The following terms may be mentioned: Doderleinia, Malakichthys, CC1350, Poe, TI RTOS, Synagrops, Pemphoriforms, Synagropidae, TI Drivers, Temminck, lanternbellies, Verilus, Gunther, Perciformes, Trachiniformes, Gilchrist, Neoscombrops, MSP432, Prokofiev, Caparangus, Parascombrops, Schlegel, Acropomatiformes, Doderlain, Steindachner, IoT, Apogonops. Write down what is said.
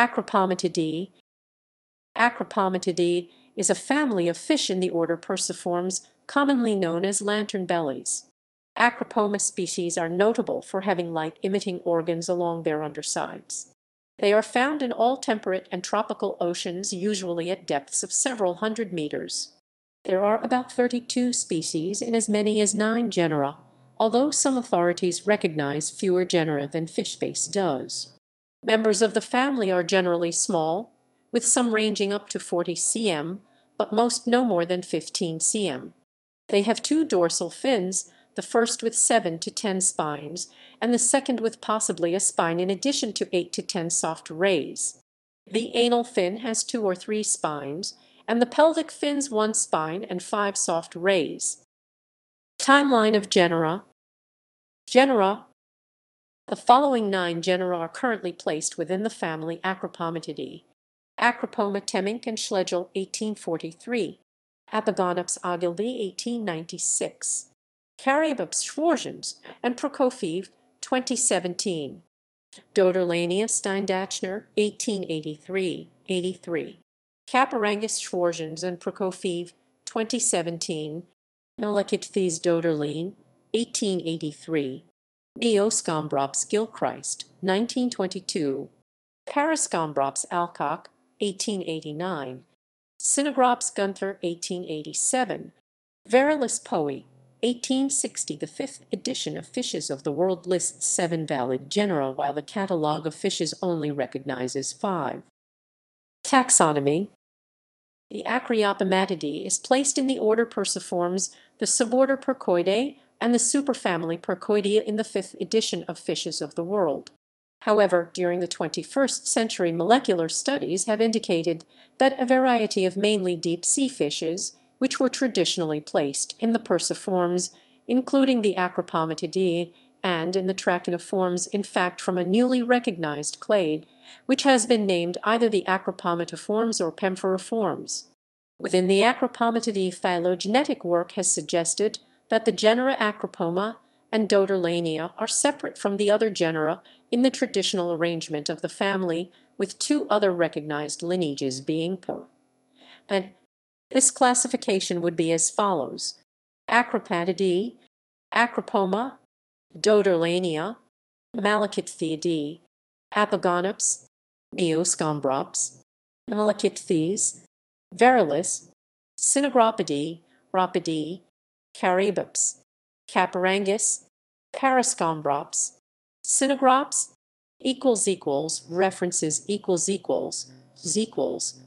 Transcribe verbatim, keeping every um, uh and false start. Acropomatidae. Acropomatidae is a family of fish in the order Perciformes, commonly known as lantern bellies. Acropoma species are notable for having light-emitting organs along their undersides. They are found in all temperate and tropical oceans, usually at depths of several hundred meters. There are about thirty-two species in as many as nine genera, although some authorities recognize fewer genera than FishBase does. Members of the family are generally small, with some ranging up to forty centimeters, but most no more than fifteen centimeters. They have two dorsal fins, the first with seven to ten spines, and the second with possibly a spine in addition to eight to ten soft rays. The anal fin has two or three spines, and the pelvic fins one spine and five soft rays. Timeline of genera. Genera. The following nine genera are currently placed within the family Acropomatidae: Acropoma, Temminck and Schlegel, eighteen forty-three; Apogonops, Ogilby, eighteen ninety-six. Caribops, Schwarzans, and Prokofiev, twenty seventeen. Doderleinia, Steindachner, eighteen eighty-three eighty-three. Caparangus, Schwarzans, and Prokofiev, twenty seventeen. Malakichthys, Doderlain, eighteen eighty-three. Neoscombrops, Gilchrist, nineteen twenty-two. Parascombrops, Alcock, eighteen eighty-nine. Synagrops, Gunther, eighteen eighty-seven. Verilus, Poe, eighteen sixty. The fifth edition of Fishes of the World lists seven valid genera, while the catalogue of fishes only recognizes five. Taxonomy. The Acropomatidae is placed in the order Perciformes, the suborder Percoidei, and the superfamily Percoidea in the fifth edition of Fishes of the World. However, during the twenty-first century, molecular studies have indicated that a variety of mainly deep-sea fishes, which were traditionally placed in the Perciformes, including the Acropomatidae, and in the Trachiniformes, in fact from a newly recognized clade, which has been named either the Acropomatiformes or Pemphoriforms. Within the Acropomatidae, phylogenetic work has suggested that the genera Acropoma and Doderleinia are separate from the other genera in the traditional arrangement of the family, with two other recognized lineages being Poe. This classification would be as follows: Acropomatidae, Acropoma, Doderleinia, Malakichthyidae, Apogonops, Neoscombrops, Malakichthys, Verilus, Synagropidae, Ropidae, Caribops, Caparangus, Parascombrops, Synagrops, equals equals references equals equals equals